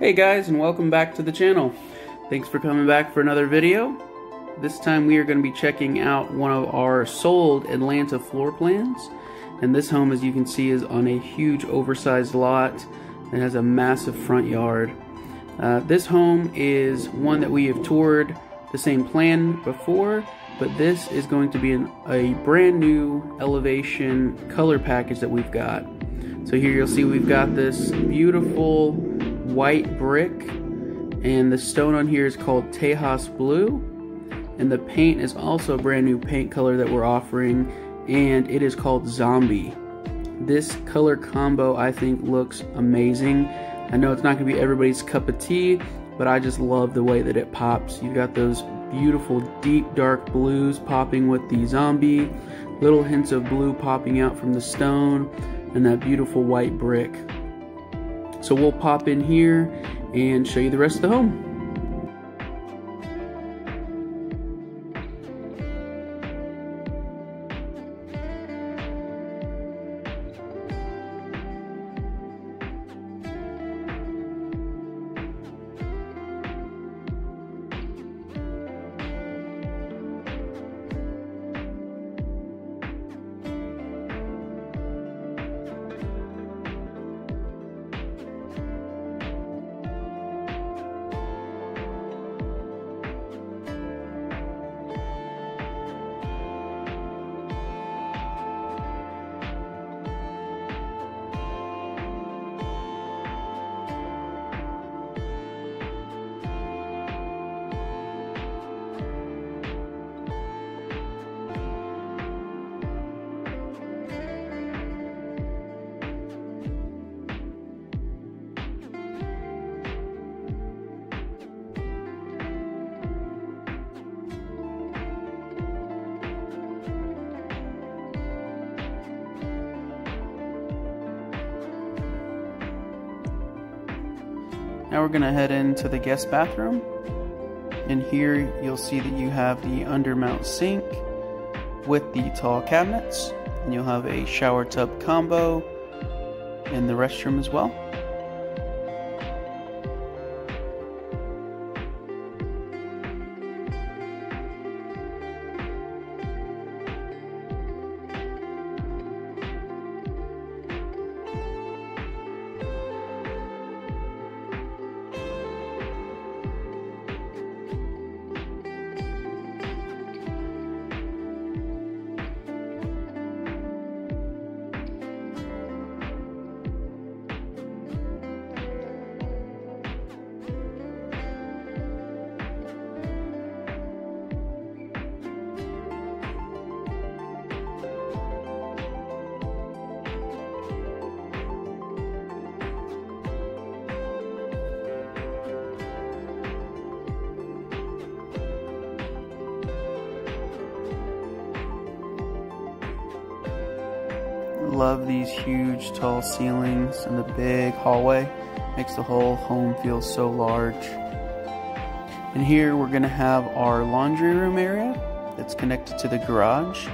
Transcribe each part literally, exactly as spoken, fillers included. Hey guys, and welcome back to the channel. Thanks for coming back for another video. This time we are going to be checking out one of our sold Atlanta floor plans. And this home, as you can see, is on a huge oversized lot and has a massive front yard. Uh, this home is one that we have toured the same plan before, but this is going to be an, a brand new elevation color package that we've got. So here you'll see we've got this beautiful white brick, and the stone on here is called Tejas Blue, and the paint is also a brand new paint color that we're offering, and it is called Zombie. This color combo I think looks amazing. I know it's not gonna be everybody's cup of tea, but I just love the way that it pops. You've got those beautiful deep dark blues popping with the zombie, little hints of blue popping out from the stone, and that beautiful white brick. So we'll pop in here and show you the rest of the home. Now we're gonna head into the guest bathroom, and here you'll see that you have the undermount sink with the tall cabinets, and you'll have a shower tub combo in the restroom as well. Love these huge tall ceilings and the big hallway. Makes the whole home feel so large. And here we're gonna have our laundry room area that's connected to the garage.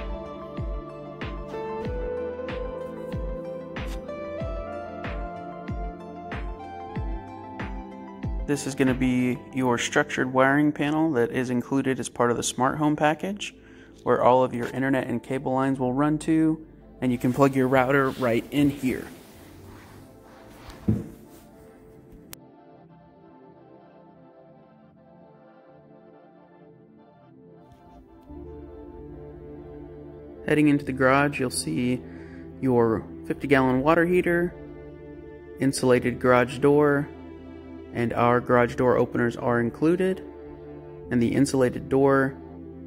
This is gonna be your structured wiring panel that is included as part of the smart home package, where all of your internet and cable lines will run to, and you can plug your router right in here. Heading into the garage, you'll see your fifty gallon water heater, insulated garage door, and our garage door openers are included. And the insulated door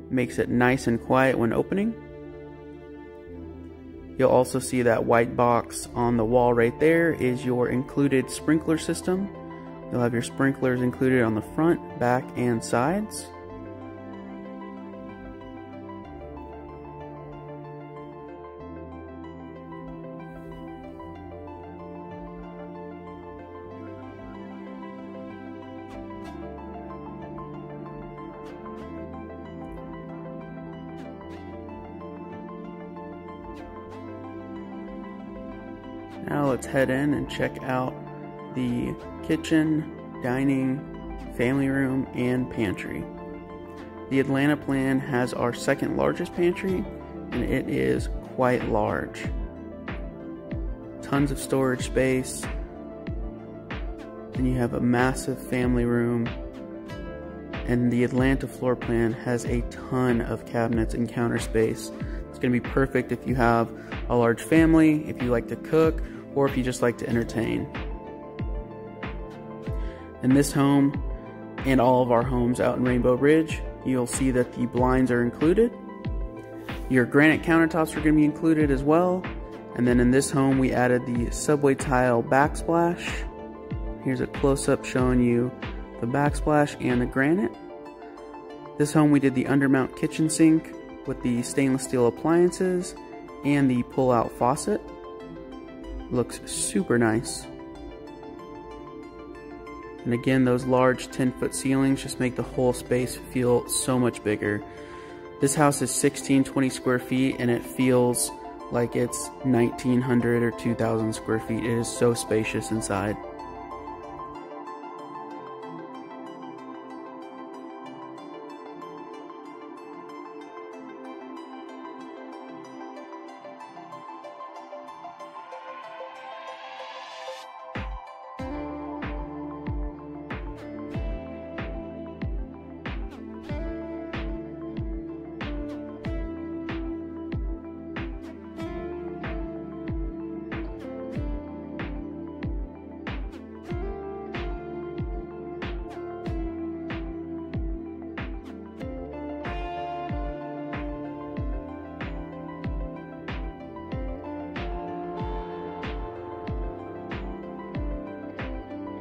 makes it nice and quiet when opening. You'll also see that white box on the wall right there is your included sprinkler system. You'll have your sprinklers included on the front, back, and sides. Now let's head in and check out the kitchen dining, family room, and pantry. The Atlanta plan has our second largest pantry, and it is quite large. Tons of storage space, and you have a massive family room, and the Atlanta floor plan has a ton of cabinets and counter space. It's going to be perfect if you have a large family, if you like to cook, or if you just like to entertain. In this home, and all of our homes out in Rainbow Ridge, you'll see that the blinds are included. Your granite countertops are going to be included as well. And then in this home, we added the subway tile backsplash. Here's a close-up showing you the backsplash and the granite. This home, we did the undermount kitchen sink with the stainless steel appliances and the pull-out faucet. Looks super nice. And again, those large ten foot ceilings just make the whole space feel so much bigger. This house is sixteen twenty square feet and it feels like it's nineteen hundred or two thousand square feet. It is so spacious inside.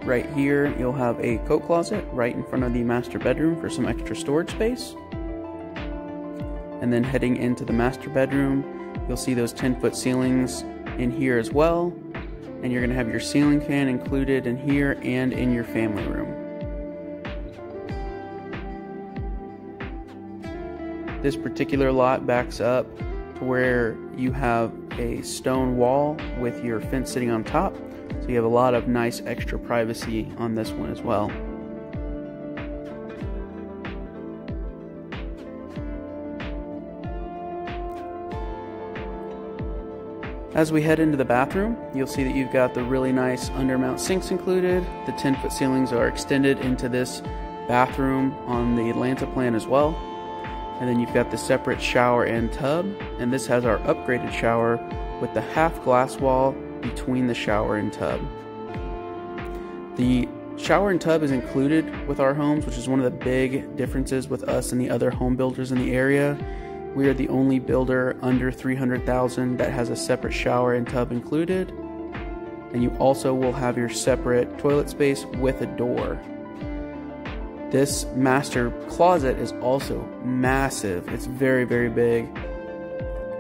Right here, you'll have a coat closet right in front of the master bedroom for some extra storage space. And then heading into the master bedroom, you'll see those ten foot ceilings in here as well. And you're going to have your ceiling fan included in here and in your family room. This particular lot backs up to where you have a stone wall with your fence sitting on top. So you have a lot of nice extra privacy on this one as well. As we head into the bathroom, you'll see that you've got the really nice undermount sinks included. The ten foot ceilings are extended into this bathroom on the Atlanta plan as well. And then you've got the separate shower and tub. And this has our upgraded shower with the half glass wall between the shower and tub. The shower and tub is included with our homes, which is one of the big differences with us and the other home builders in the area. We are the only builder under three hundred thousand that has a separate shower and tub included. And you also will have your separate toilet space with a door. This master closet is also massive. It's very, very big.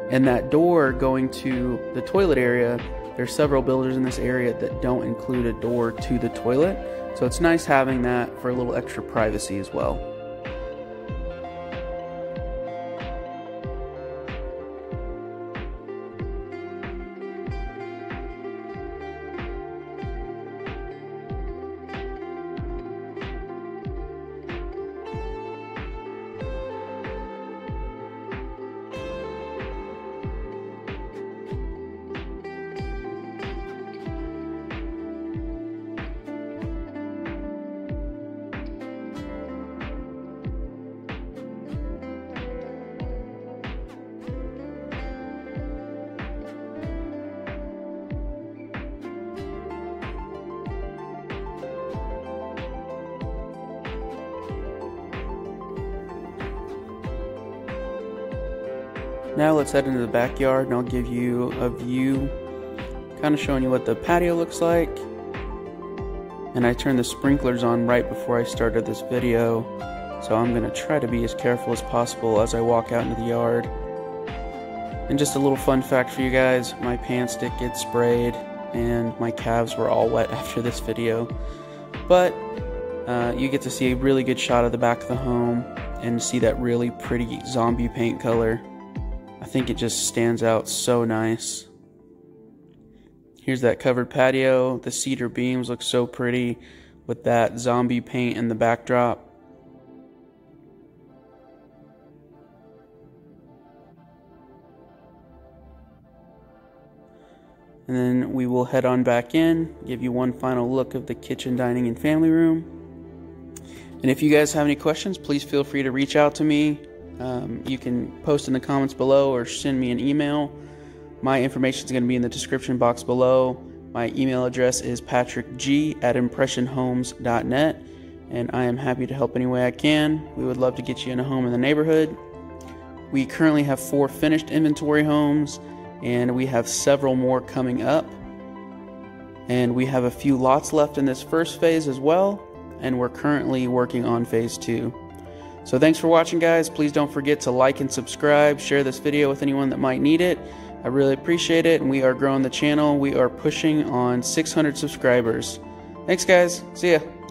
And that door going to the toilet area, there's several builders in this area that don't include a door to the toilet, so it's nice having that for a little extra privacy as well. Now let's head into the backyard and I'll give you a view, kind of showing you what the patio looks like. And I turned the sprinklers on right before I started this video, so I'm going to try to be as careful as possible as I walk out into the yard. And just a little fun fact for you guys, my pants did get sprayed and my calves were all wet after this video. But uh, you get to see a really good shot of the back of the home and see that really pretty zombie paint color. I think it just stands out so nice. Here's that covered patio. The cedar beams look so pretty with that zombie paint in the backdrop. And then we will head on back in, give you one final look of the kitchen, dining, and family room. And if you guys have any questions, please feel free to reach out to me. Um, you can post in the comments below or send me an email. My information is going to be in the description box below. My email address is patrick g at impression homes dot net, and I am happy to help any way I can. We would love to get you in a home in the neighborhood. We currently have four finished inventory homes, and we have several more coming up. And we have a few lots left in this first phase as well, and we're currently working on phase two. So thanks for watching, guys. Please don't forget to like and subscribe. Share this video with anyone that might need it. I really appreciate it, and we are growing the channel. We are pushing on six hundred subscribers. Thanks, guys. See ya.